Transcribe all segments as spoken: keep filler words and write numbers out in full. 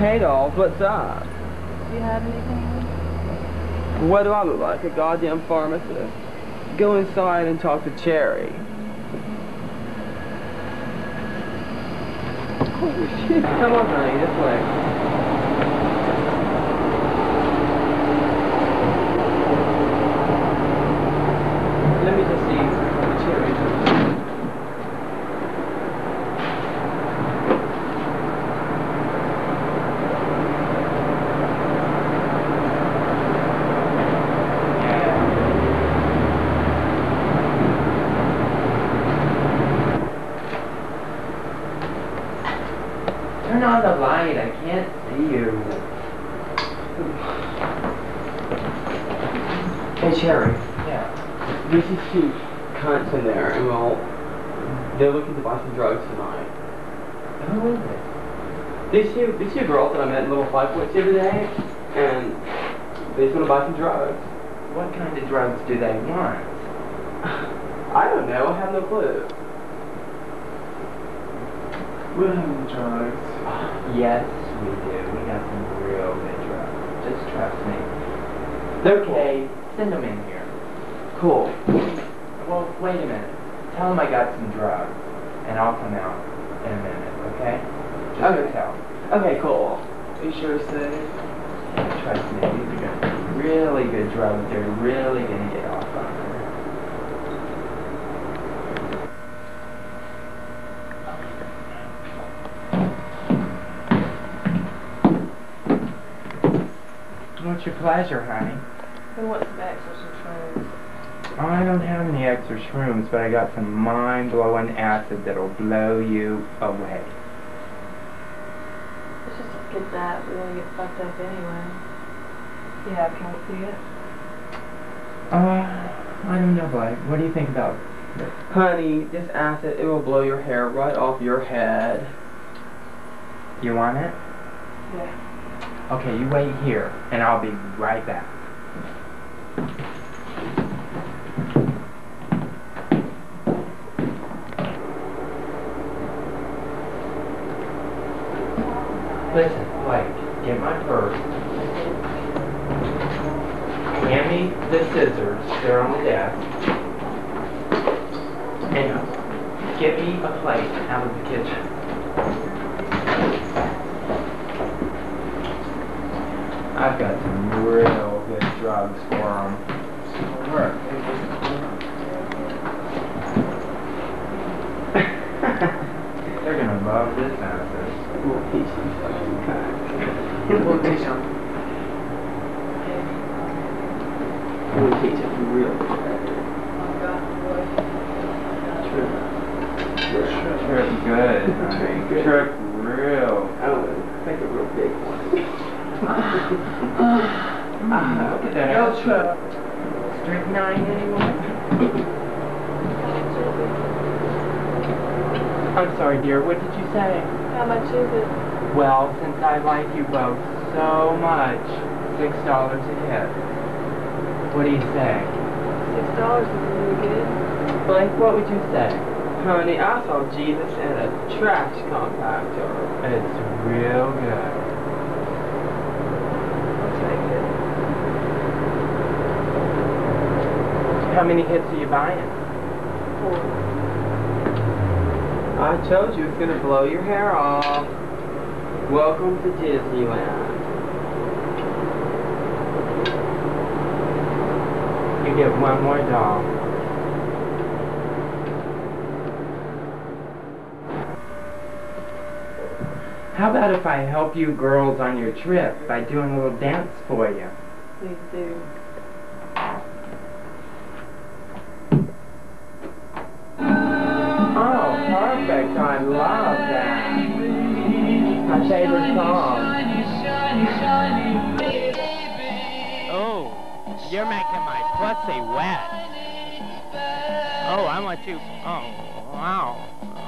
Hey dolls, what's up? Do you have anything? What do I look like? A goddamn pharmacist? Go inside and talk to Cherry. Oh shit. Come on, honey, this way. Let me just see the Cherry. Turn on the light, I can't see you. Hey Cherry. Yeah. There's these two cunts in there, and well, they're looking to buy some drugs tonight. Who is it? These two, these two girls that I met in Little Five Points the other day, and they just want to buy some drugs. What kind of drugs do they want? I don't know. I have no clue. We don't have any drugs. Uh, yes, we do. We got some real good drugs. Just trust me. They're okay. Send them in here. Cool. Well, wait a minute. Tell him I got some drugs, and I'll come out in a minute, okay? Just okay. Tell him. Okay, cool. Are you sure it's safe? Trust me, these are good, really good drugs. They're really going to get off on her. What's your pleasure, honey? Who wants some extra shrooms? I don't have any extra shrooms, but I got some mind-blowing acid that'll blow you away. Let's just get that. We're gonna get fucked up anyway. Yeah, can we see it? Uh, I don't know, Blake. What do you think about this? Honey, this acid, it will blow your hair right off your head. You want it? Yeah. Okay, you wait here, and I'll be right back. Listen, Blake, get my purse. Hand me the scissors, they're on the desk. And get me a plate out of the kitchen. I've got some real good drugs for them. It'll work. They're gonna love this acid. We'll teach them fucking cunt. We'll teach them. We'll teach them real good. Trip. Trip. Trip good. Trip good. Trip real. Oh, take a real big one. uh, look at that. No trip. Strip nine anymore. I'm sorry, dear. What did you say? How much is it? Well, since I like you both so much, six dollars a hit. What do you say? Six dollars is really good. Blake, what would you say? Honey, I saw Jesus in a trash compactor. It's real good. I'll take it. How many hits are you buying? Four. I told you it's gonna blow your hair off. Welcome to Disneyland. You get one more doll. How about if I help you girls on your trip by doing a little dance for you? Please do. I love that. My favorite song. Oh, you're making my pussy wet. Oh, I want you. Oh, wow.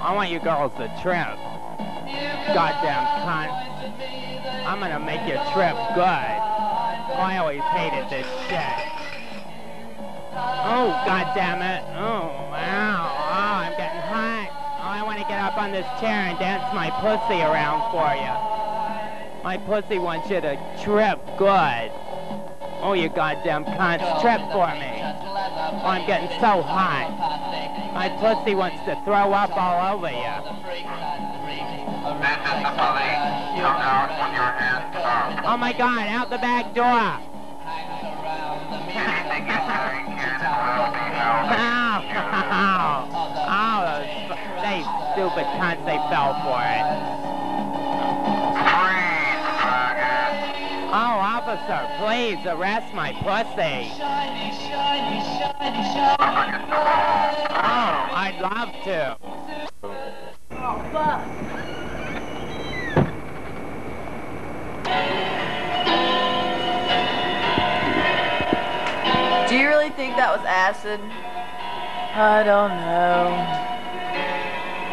I want you girls to trip. Goddamn cunt. I'm gonna make you trip good. I always hated this shit. Oh, goddamn it. Oh, wow. Oh, I'm getting hot. I want to get up on this chair and dance my pussy around for you. My pussy wants you to trip good. Oh, you goddamn cunts, trip for me. Oh, I'm getting so hot. My pussy wants to throw up all over you. This is Sully. Come out with your hands up. Oh my God, out the back door. Anything you say can will be held against you. Oh, those, they stupid cunts, they fell for it. Officer, please arrest my pussy. Shiny, shiny, shiny, shiny. Oh, I'd love to. Oh, fuck. Do you really think that was acid? I don't know.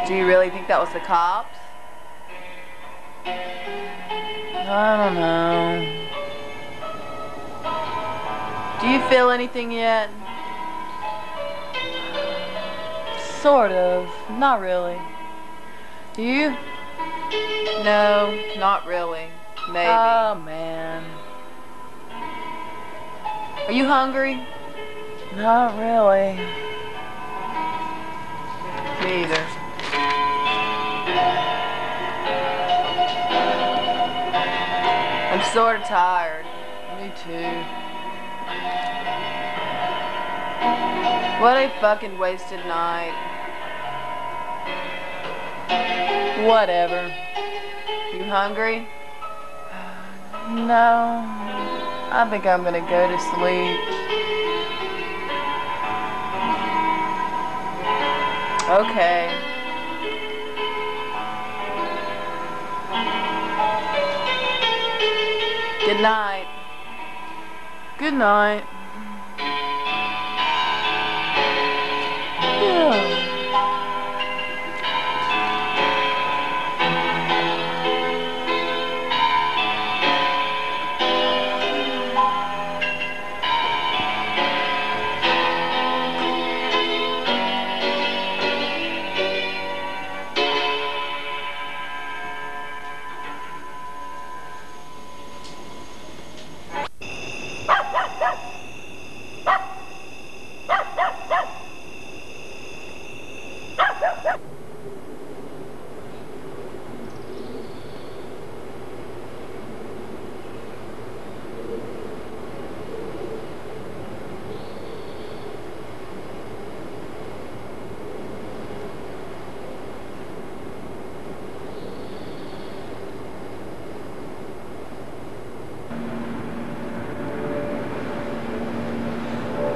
Do you really think that was the cops? I don't know. Do you feel anything yet? Sort of. Not really. Do you? No, not really. Maybe. Oh, man. Are you hungry? Not really. Me either. I'm sort of tired. Me too. What a fucking wasted night. Whatever. You hungry? No. I think I'm gonna go to sleep. Okay. Good night. Good night.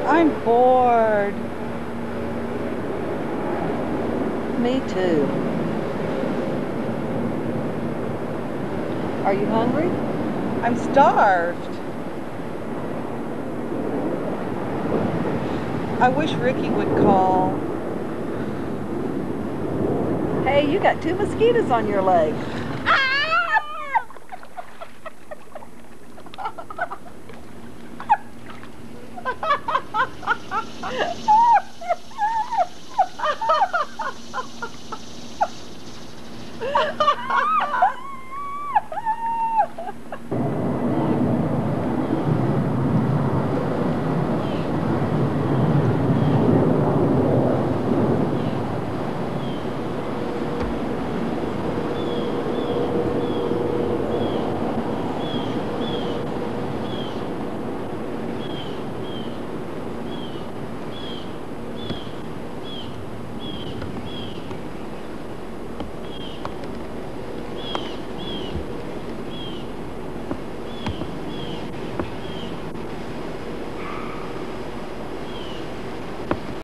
I'm bored. Me too. Are you hungry? I'm starved. I wish Ricky would call. Hey, you got two mosquitoes on your leg.